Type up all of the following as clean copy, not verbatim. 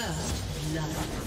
First love.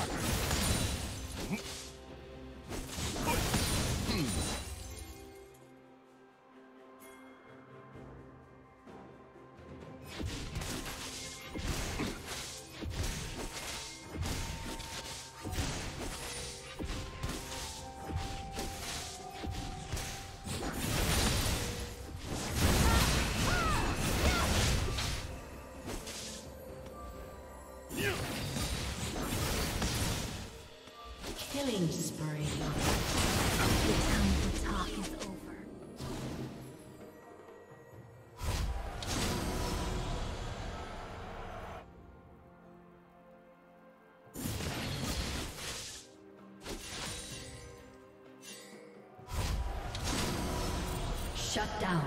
Killing spree. The talk is over. Shut down.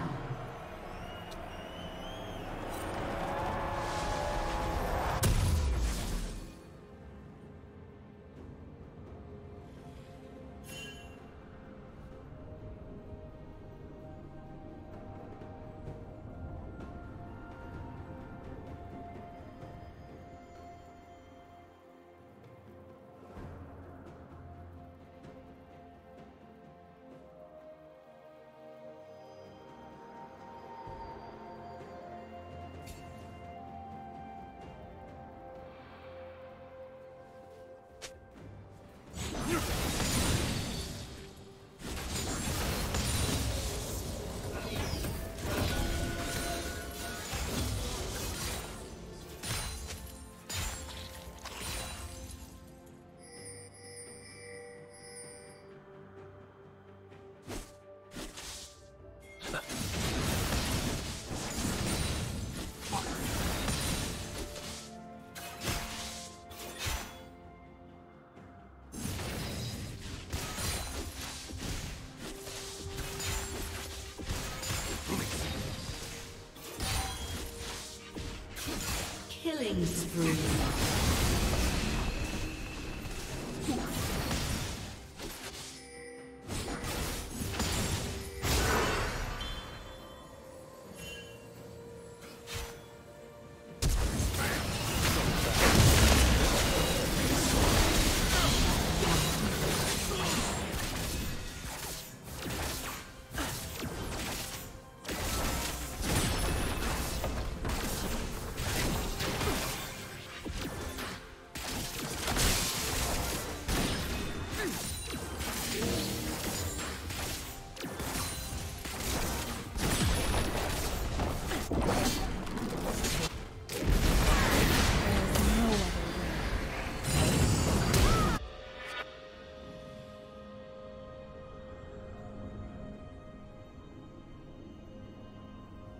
Killing spree.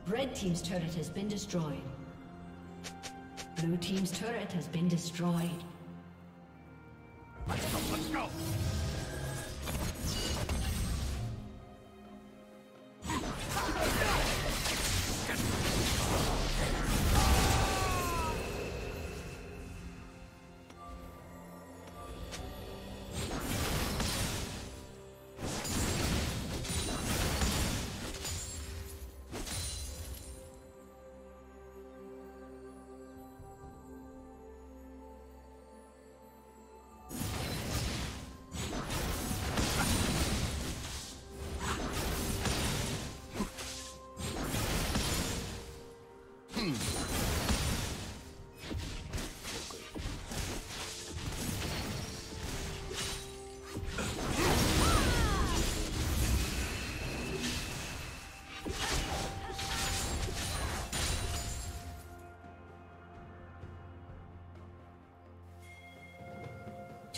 Red team's turret has been destroyed. Blue team's turret has been destroyed. Let's go!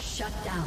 Shut down.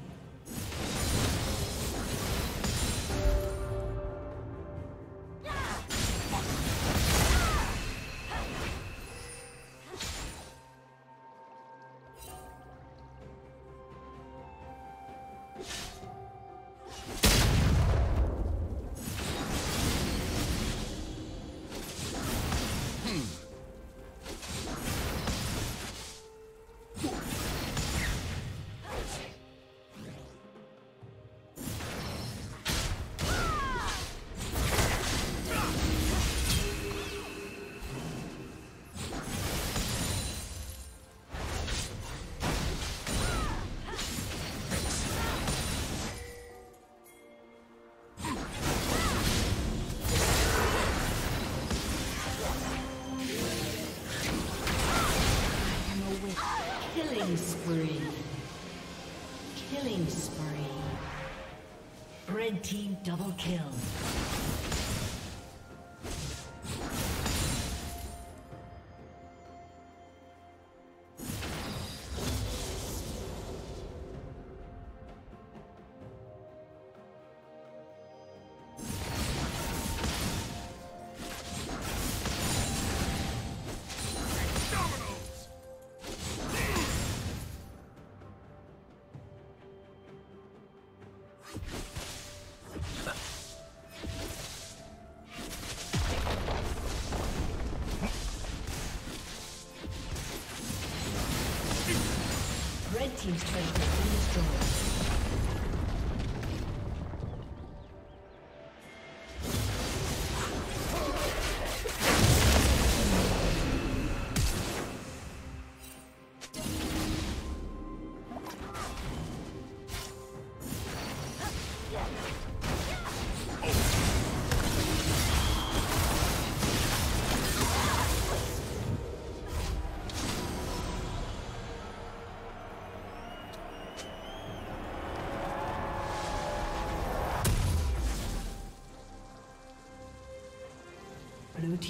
Killing spree. Red team double kill.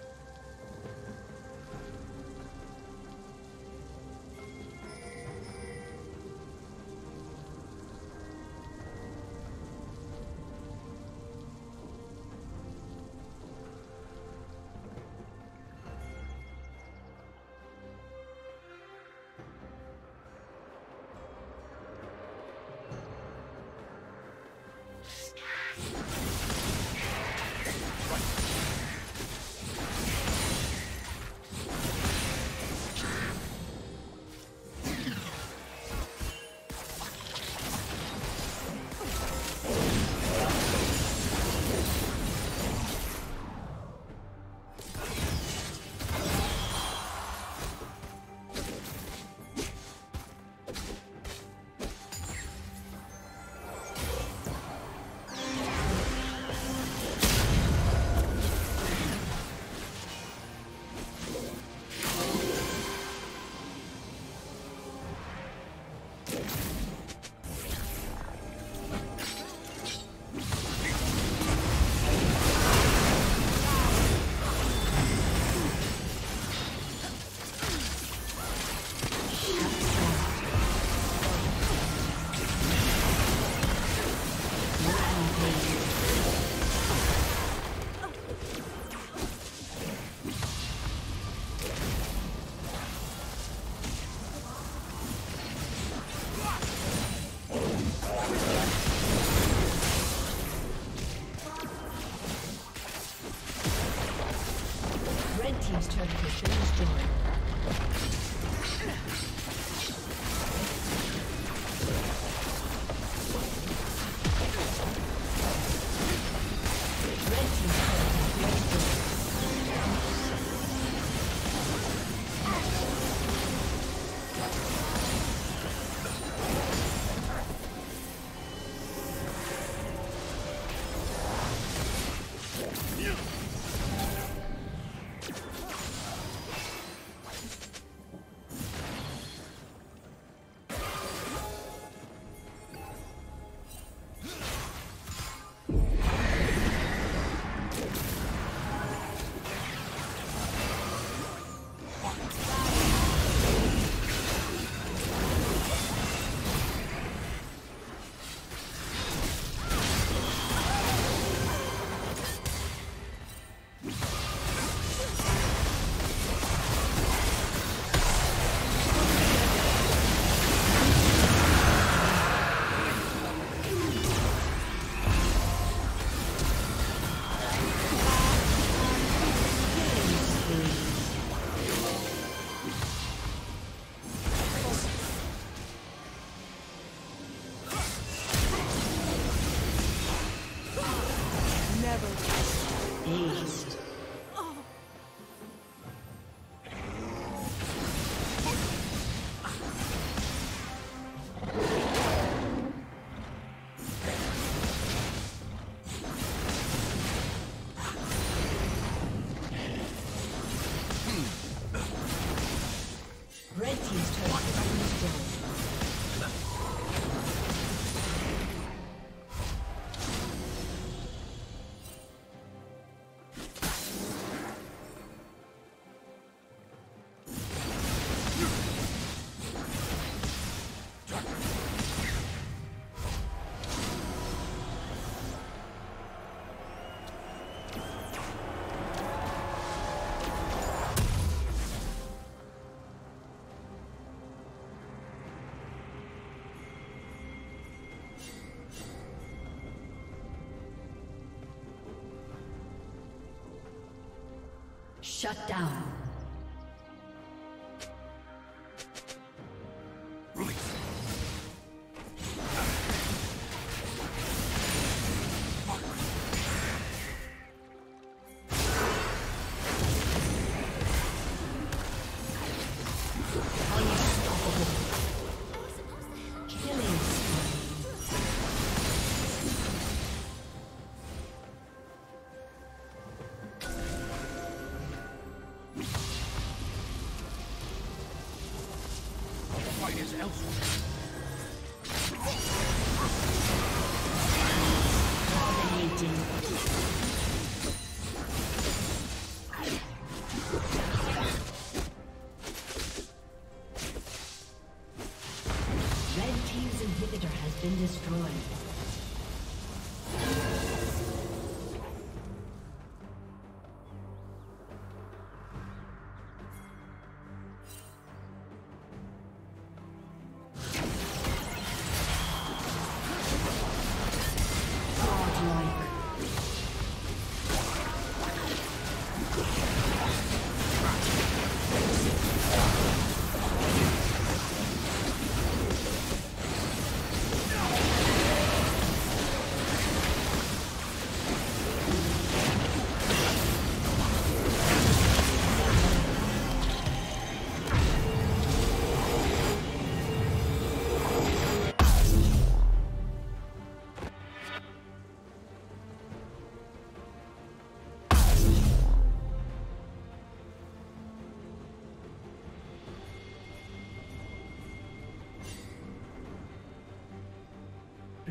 Blue team's turret has been destroyed. Shut down.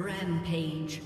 Rampage.